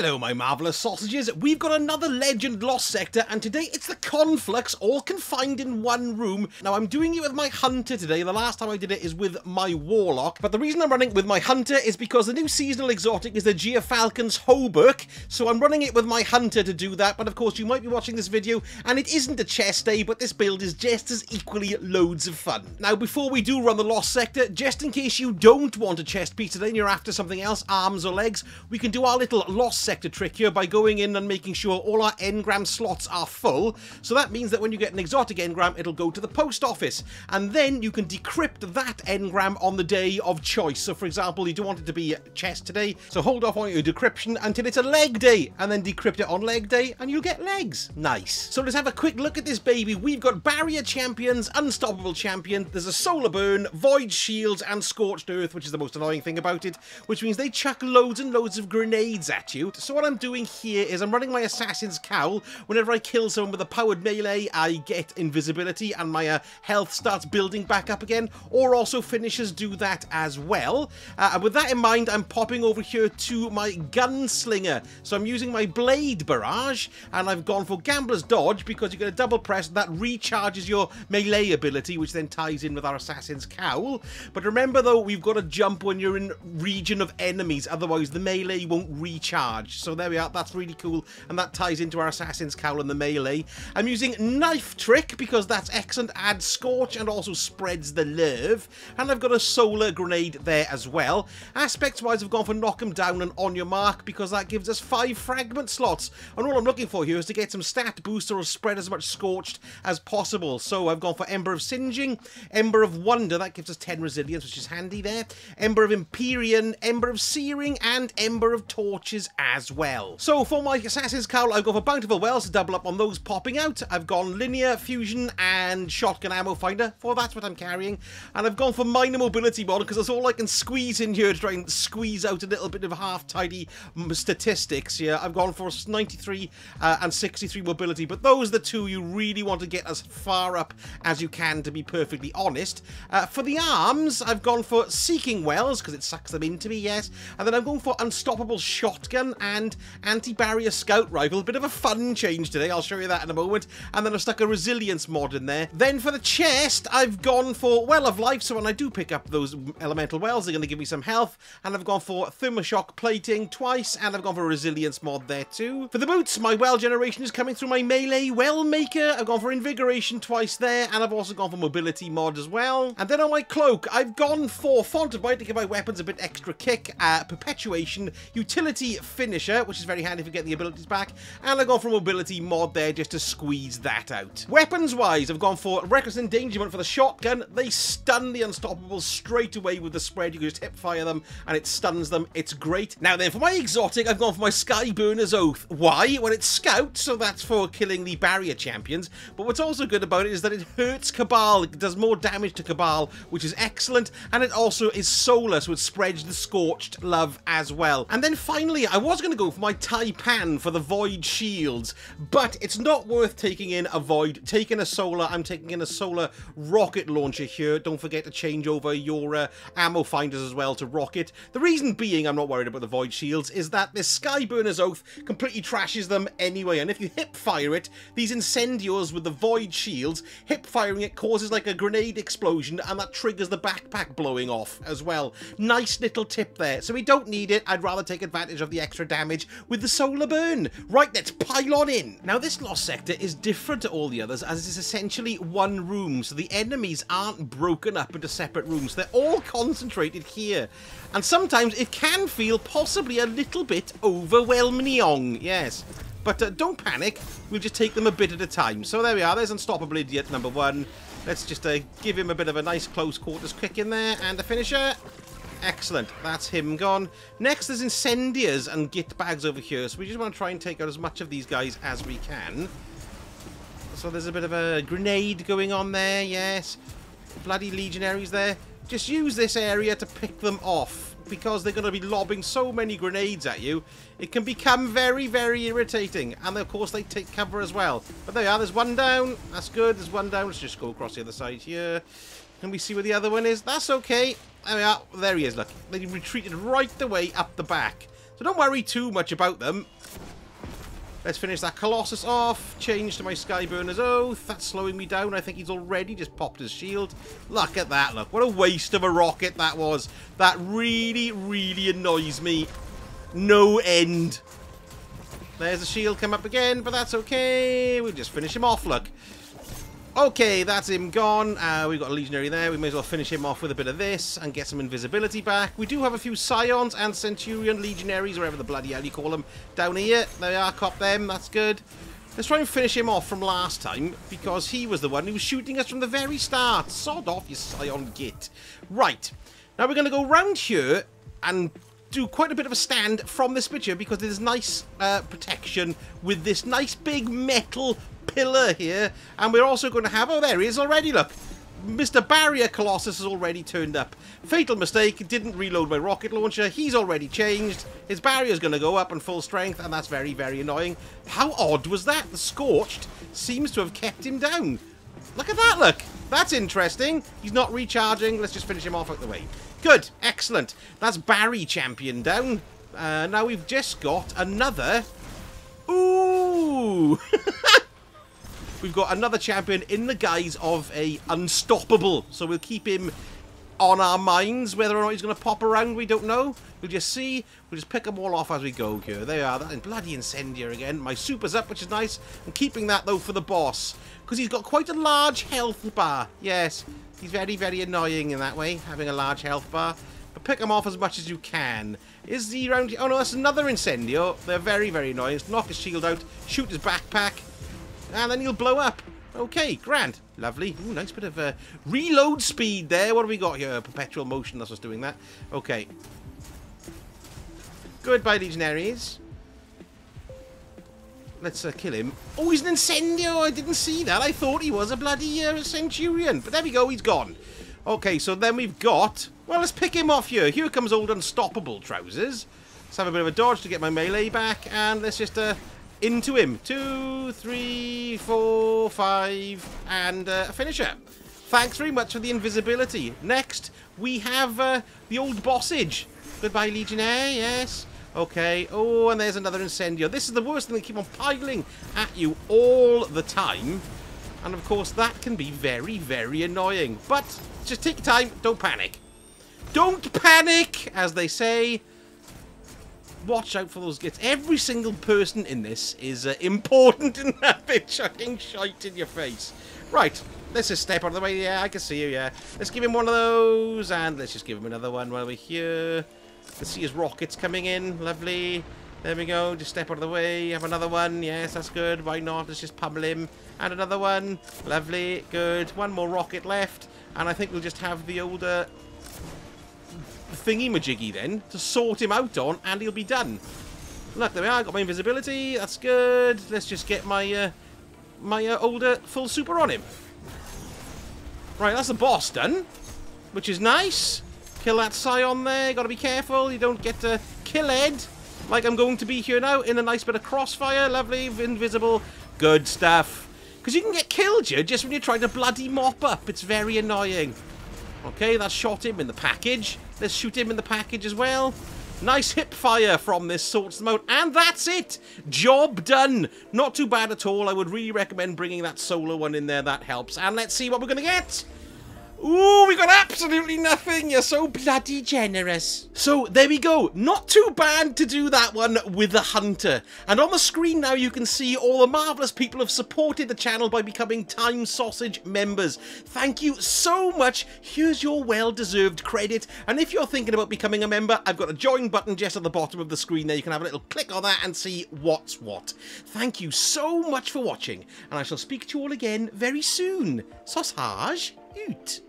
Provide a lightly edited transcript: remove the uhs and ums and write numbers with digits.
Hello my marvellous sausages, we've got another Legend Lost Sector and today it's the Conflux all confined in one room. Now I'm doing it with my hunter today, the last time I did it is with my warlock, but the reason I'm running with my hunter is because the new seasonal exotic is the Geofalcon's Hauberk, so I'm running it with my hunter to do that, but of course you might be watching this video and it isn't a chest day, but this build is just as equally loads of fun. Now before we do run the Lost Sector, just in case you don't want a chest piece today and you're after something else, arms or legs, we can do our little Lost Sector trick here by going in and making sure all our engram slots are full, so that means that when you get an exotic engram it'll go to the post office and then you can decrypt that engram on the day of choice. So for example, you don't want it to be chest today, so hold off on your decryption until it's a leg day and then decrypt it on leg day and you'll get legs. Nice. So let's have a quick look at this baby. We've got barrier champions, unstoppable champion, there's a solar burn, void shields and scorched earth, which is the most annoying thing about it, which means they chuck loads and loads of grenades at you. So what I'm doing here is I'm running my Assassin's Cowl. Whenever I kill someone with a powered melee, I get invisibility and my health starts building back up again, or also finishers do that as well. And with that in mind, I'm popping over here to my gunslinger. So I'm using my Blade Barrage and I've gone for Gambler's Dodge because you get a double press that recharges your melee ability, which then ties in with our Assassin's Cowl. But remember though, we've got to jump when you're in region of enemies, otherwise the melee won't recharge. So there we are, that's really cool, and that ties into our Assassin's Cowl and the melee. I'm using Knife Trick because that's excellent, adds scorch and also spreads the nerve, and I've got a solar grenade there as well. Aspects wise I've gone for Knock 'em Down and On Your Mark because that gives us 5 fragment slots, and all I'm looking for here is to get some stat boost or spread as much scorched as possible. So I've gone for Ember of Singeing, Ember of Wonder, that gives us 10 resilience, which is handy there, Ember of Empyrean, Ember of Searing and Ember of Torches as well. So for my Assassin's Cowl, I've gone for Bountiful Wells to double up on those popping out. I've gone Linear, Fusion and Shotgun Ammo Finder, for that's what I'm carrying. And I've gone for Minor Mobility Mod because that's all I can squeeze in here to try and squeeze out a little bit of half-tidy statistics here. I've gone for 93 and 63 mobility, but those are the two you really want to get as far up as you can, to be perfectly honest. For the arms, I've gone for Seeking Wells because it sucks them into me, yes. And then I'm going for Unstoppable Shotgun and Anti-Barrier Scout Rifle. A bit of a fun change today, I'll show you that in a moment. And then I've stuck a Resilience mod in there. Then for the chest, I've gone for Well of Life, so when I do pick up those elemental wells, they're going to give me some health. And I've gone for Thermoshock Plating twice, and I've gone for a Resilience mod there too. For the boots, my Well Generation is coming through my Melee Well Maker. I've gone for Invigoration twice there, and I've also gone for Mobility mod as well. And then on my cloak, I've gone for Font of Bite to give my weapons a bit extra kick, Perpetuation, Utility finisher, which is very handy for getting the abilities back, and I've gone for a mobility mod there just to squeeze that out. Weapons wise, I've gone for Reckless Endangerment for the shotgun. They stun the unstoppables straight away with the spread. You can just hip fire them and it stuns them. It's great. Now then, for my exotic, I've gone for my Skyburner's Oath. Why? Well, it's scout, so that's for killing the barrier champions, but what's also good about it is that it hurts Cabal. It does more damage to Cabal, which is excellent, and it also is solar, so it spreads the scorched love as well. And then finally, I was going to go for my taipan for the void shields, but it's not worth taking in a void. Taking a solar, I'm taking in a solar rocket launcher here. Don't forget to change over your ammo finders as well to rocket. The reason being I'm not worried about the void shields is that this Skyburner's Oath completely trashes them anyway, and if you hip fire it, these incendios with the void shields, hip firing it causes like a grenade explosion and that triggers the backpack blowing off as well. Nice little tip there. So we don't need it. I'd rather take advantage of the extra damage with the solar burn. Right, let's pile on in. Now this Lost Sector is different to all the others as it's essentially one room, so the enemies aren't broken up into separate rooms. They're all concentrated here, and sometimes it can feel possibly a little bit overwhelming, yes. But don't panic, we'll just take them a bit at a time. So there we are, there's Unstoppable Idiot number one. Let's just give him a bit of a nice close quarters kick in there, and a finisher. Excellent, that's him gone. Next, there's Incendiars and Git Bags over here, so we just want to try and take out as much of these guys as we can. So there's a bit of a grenade going on there, yes. Bloody Legionaries there. Just use this area to pick them off, because they're going to be lobbing so many grenades at you. It can become very, very irritating. And of course, they take cover as well. But there we are, there's one down. That's good, there's one down. Let's just go across the other side here. Can we see where the other one is? That's okay. There we are. There he is, look. They retreated right the way up the back. So don't worry too much about them. Let's finish that Colossus off. Change to my Skyburner's Oath. That's slowing me down. I think he's already just popped his shield. Look at that, look. What a waste of a rocket that was. That really, really annoys me. No end. There's the shield come up again, but that's okay. We'll just finish him off, look. Okay, that's him gone. We've got a legionary there. We may as well finish him off with a bit of this and get some invisibility back. We do have a few scions and centurion legionaries, whatever the bloody hell you call them, down here. They are, cop them. That's good. Let's try and finish him off from last time, because he was the one who was shooting us from the very start. Sod off, you scion git. Right. Now we're going to go round here and do quite a bit of a stand from this picture, because there's nice protection with this nice big metal pillar here, and we're also going to have, oh, there he is already, look. Mr. Barrier Colossus has already turned up. Fatal mistake, didn't reload my rocket launcher. He's already changed. His barrier's going to go up in full strength, and that's very, very annoying. How odd was that? The Scorched seems to have kept him down. Look at that, look. That's interesting. He's not recharging. Let's just finish him off out the way. Good, excellent. That's Barry Champion down. Now we've just got another... Ooh! We've got another champion in the guise of a unstoppable. So we'll keep him on our minds. Whether or not he's going to pop around, we don't know. We'll just see. We'll just pick them all off as we go here. There they are. That bloody Incendiary again. My super's up, which is nice. I'm keeping that, though, for the boss. Because he's got quite a large health bar. Yes, he's very, very annoying in that way, having a large health bar. But pick them off as much as you can. Is he round here? Oh, no, that's another Incendio. They're very, very annoying. Let's knock his shield out. Shoot his backpack. And then he'll blow up. Okay, grand. Lovely. Ooh, nice bit of reload speed there. What have we got here? Perpetual motion. That's us doing that. Okay. Goodbye, legionaries. Let's kill him. Oh, he's an incendio. I didn't see that. I thought he was a bloody centurion. But there we go. He's gone. Okay, so then we've got... Well, let's pick him off here. Here comes old Unstoppable Trousers. Let's have a bit of a dodge to get my melee back. And let's just... into him. 2, 3, 4, 5, and a finisher. Thanks very much for the invisibility. Next, we have the old bossage. Goodbye, Legionnaire, yes. Okay, oh, and there's another Incendio. This is the worst thing, they keep on piling at you all the time. And, of course, that can be very, very annoying. But just take your time, don't panic. Don't panic, as they say. Watch out for those gits. Every single person in this is important in that bit chucking shite in your face. Right, let's just step out of the way. Yeah, I can see you, yeah. Let's give him one of those, and let's just give him another one while we're here. Let's see his rockets coming in. Lovely. There we go. Just step out of the way. Have another one. Yes, that's good. Why not? Let's just pummel him. And another one. Lovely. Good. One more rocket left, and I think we'll just have the older... thingy-majiggy then to sort him out on, and he'll be done. Look, there we are. I got my invisibility. That's good. Let's just get my older full super on him. Right, that's the boss done, which is nice. Kill that scion there. Got to be careful. You don't get to kill Ed like I'm going to be here now in a nice bit of crossfire. Lovely, invisible, good stuff. Because you can get killed here just when you're trying to bloody mop up. It's very annoying. Okay, that shot him in the package. Let's shoot him in the package as well. Nice hip fire from this sorts them out. And that's it. Job done. Not too bad at all. I would really recommend bringing that solo one in there. That helps. And let's see what we're going to get. Ooh, we got absolutely nothing. You're so bloody generous. So there we go. Not too bad to do that one with the hunter. And on the screen now you can see all the marvellous people have supported the channel by becoming Time Sausage members. Thank you so much. Here's your well-deserved credit. And if you're thinking about becoming a member, I've got a join button just at the bottom of the screen there. You can have a little click on that and see what's what. Thank you so much for watching. And I shall speak to you all again very soon. Sausage out.